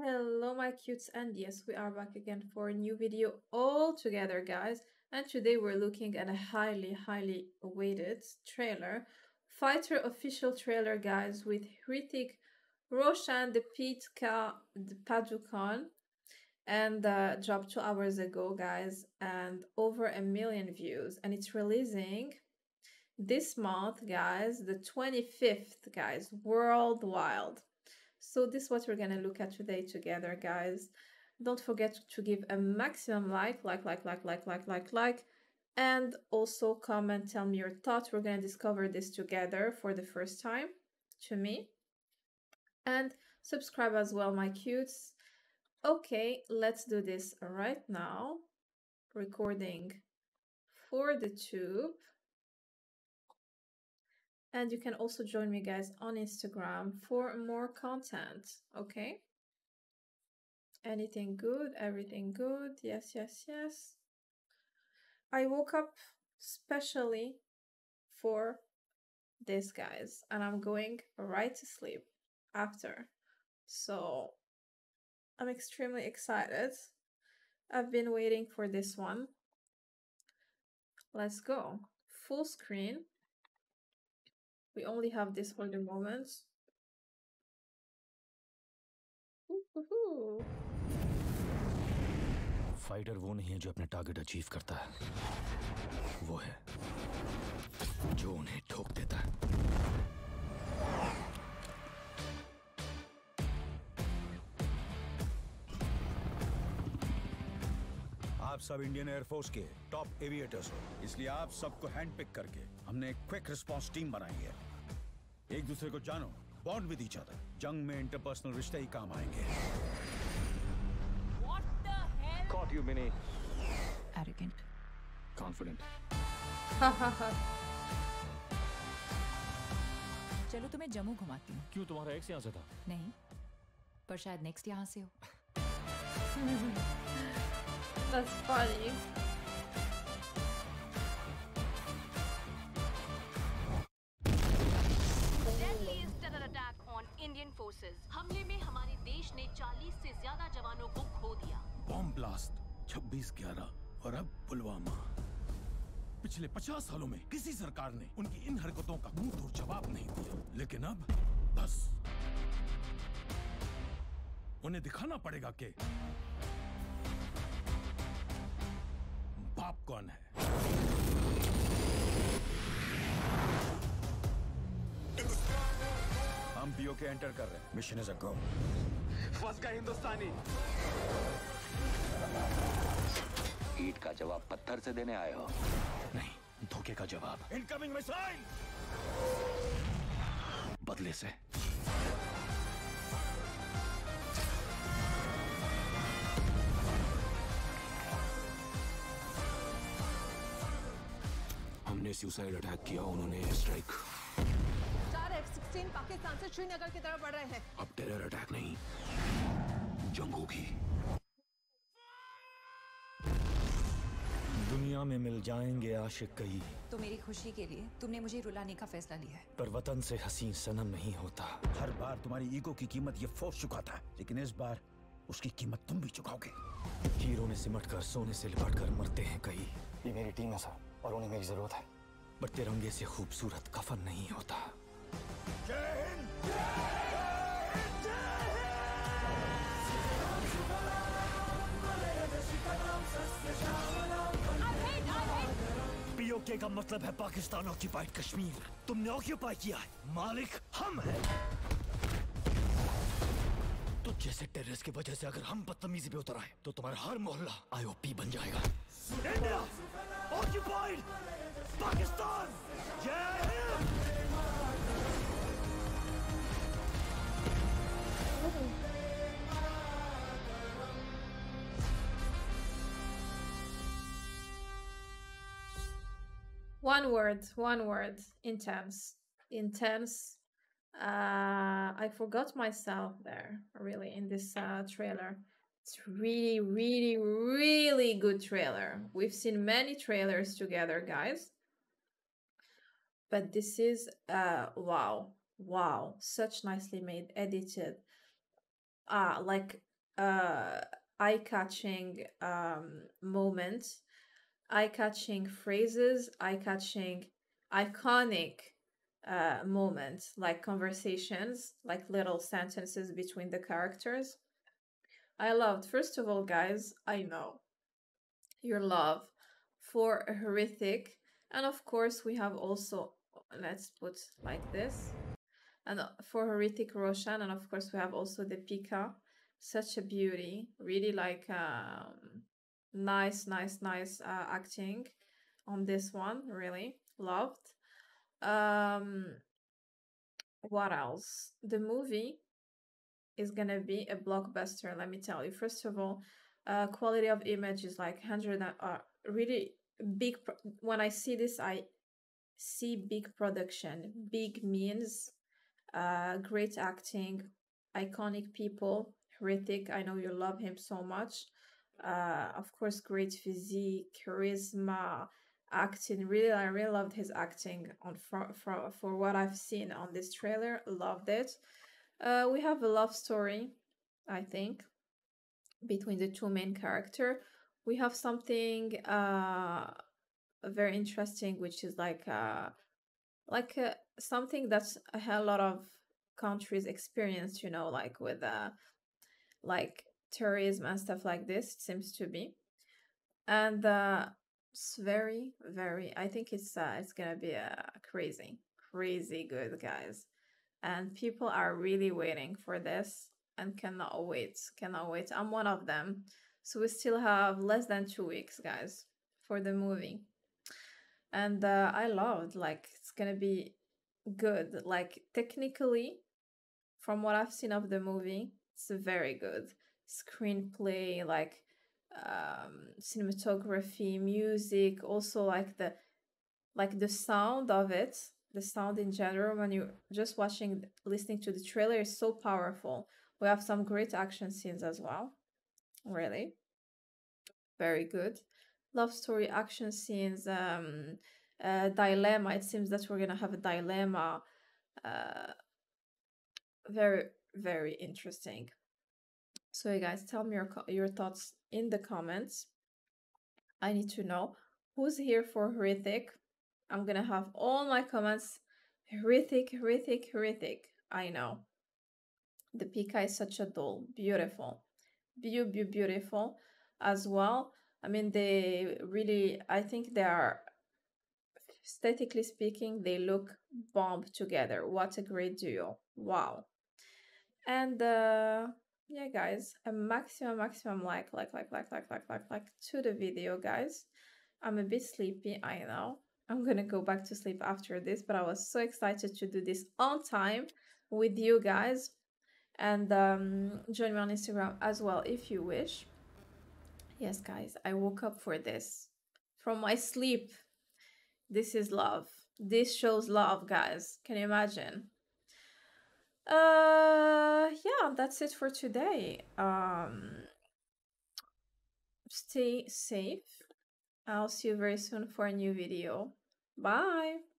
Hello my cutes, and yes, we are back again for a new video all together, guys. And today we're looking at a highly awaited trailer, Fighter official trailer, guys, with Hrithik Roshan, Deepika Padukone, and dropped 2 hours ago, guys, and over 1 million views, and it's releasing this month, guys, the 25th, guys, worldwide. So this is what we're gonna look at today together, guys. Don't forget to give a maximum like, and also comment, tell me your thoughts. We're gonna discover this together for the first time, to me. And subscribe as well, my cutes. Okay, let's do this right now. Recording for the tube. And you can also join me, guys, on Instagram for more content, okay? Anything good? Everything good? Yes, yes, yes. I woke up specially for this, guys, and I'm going right to sleep after. So I'm extremely excited. I've been waiting for this one. Let's go. Full screen. We only have this for the moment. Fighter वो नहीं है जो अपने target achieve करता है, वो है जो उन्हें ठोक देता है. आप सब इंडियन एयरफोर्स के टॉप एविएटर्स हो, इसलिए आप सबको हैंड पिक करके हमने एक क्विक रिस्पॉन्स टीम बनाई है. एक दूसरे को जानो, बॉन्ड विद ईच अदर. जंग में इंटरपर्सनल रिश्ते ही काम आएंगे. What the hell? Caught you, Minnie. Arrogant. Confident. चलो तुम्हें जम्मू घुमाती हूँ. क्यों, तुम्हारा एक्स यहाँ से था? नहीं, पर शायद नेक्स्ट यहाँ से हो. That's funny. हमले में हमारे देश ने 40 से ज्यादा जवानों को खो दिया. बॉम्ब ब्लास्ट 26/11 और अब पुलवामा. पिछले 50 सालों में किसी सरकार ने उनकी इन हरकतों का मुंहतोड़ जवाब नहीं दिया, लेकिन अब बस उन्हें दिखाना पड़ेगा कि बाप कौन है. P.O.K. एंटर कर रहे हैं. Mission is a go. First का हिंदुस्तानी ईट का जवाब पत्थर से देने आए हो? नहीं, धोखे का जवाब. इनकमिंग मिसाइल बदले से. हमने सुसाइड अटैक किया, उन्होंने एयर स्ट्राइक. 16 पाकिस्तान से श्रीनगर की तरफ बढ़ रहे हैं. अब टेरर अटैक नहीं, जंग होगी. दुनिया में मिल जाएंगे आशिक कई. तो मेरी खुशी के लिए तुमने मुझे रुलाने का फैसला लिया है. पर वतन से हसीन सनम नहीं होता. हर बार तुम्हारी ईगो की कीमत ये फोर्स चुकाता है, लेकिन इस बार उसकी कीमत तुम भी चुकाओगे. हीरो में सिमट कर, सोने से लिपट कर मरते हैं कई. ये मेरी टीम है सर, और उन्हें मेरी जरूरत है. पर तिरंगे से खूबसूरत कफन नहीं होता. जय हिंद, जय हिंद, जय हिंद. पीओके का मतलब है पाकिस्तान ऑक्यूपाइड कश्मीर. तुमने ऑक्यूपाई किया है, मालिक हम हैं. तो जैसे टेररिस्ट की वजह से अगर हम बदतमीजी पे उतर आए, तो तुम्हारा हर मोहल्ला I.O.P. बन जाएगा. India occupied Pakistan. जय Hind. One word, intense. I forgot myself there, really, in this trailer. It's really good trailer. We've seen many trailers together, guys, but this is wow, such nicely made, edited, like eye-catching moments, eye-catching phrases, eye-catching iconic moments, like conversations, like little sentences between the characters. I loved, first of all, guys, I know your love for Hrithik. And of course, we have also, let's put like this, and for Hrithik Roshan. And of course, we have also Deepika, such a beauty, really like nice acting on this one, really loved. What else? The movie is gonna be a blockbuster, let me tell you. First of all, quality of image is like 100, really big. When I see this, I see big production. Big means great acting, iconic people. Hrithik, I know you love him so much. Of course, great physique, charisma, acting. Really, I really loved his acting on for what I've seen on this trailer. Loved it. We have a love story, I think, between the two main characters. We have something very interesting, which is like something that's a lot of countries experience, you know, like with like terrorism and stuff like this, it seems to be. And it's very, very, I think it's gonna be crazy good, guys. And people are really waiting for this and cannot wait. I'm one of them. So we still have less than 2 weeks, guys, for the movie. And I loved, like, it's gonna be good. Like, technically, from what I've seen of the movie, it's very good. Screenplay, like, cinematography, music, also like the sound of it. The sound in general, when you're just listening to the trailer, is so powerful. We have some great action scenes as well. Really, very good. Love story, action scenes, dilemma. It seems that we're gonna have a dilemma. Very, very interesting. So, you guys, tell me your thoughts in the comments. I need to know who's here for Hrithik. I'm gonna have all my comments Hrithik. I know. The Deepika is such a doll. Beautiful. Beautiful as well. I mean, they really, I think they are, aesthetically speaking, they look bomb together. What a great duo. Wow. And yeah, guys, a maximum like to the video, guys. I'm a bit sleepy, I know. I'm gonna go back to sleep after this, but I was so excited to do this on time with you guys. And join me on Instagram as well if you wish. Yes, guys, I woke up for this from my sleep. This is love. This shows love, guys. Can you imagine? Yeah, that's it for today. Stay safe. I'll see you very soon for a new video. Bye!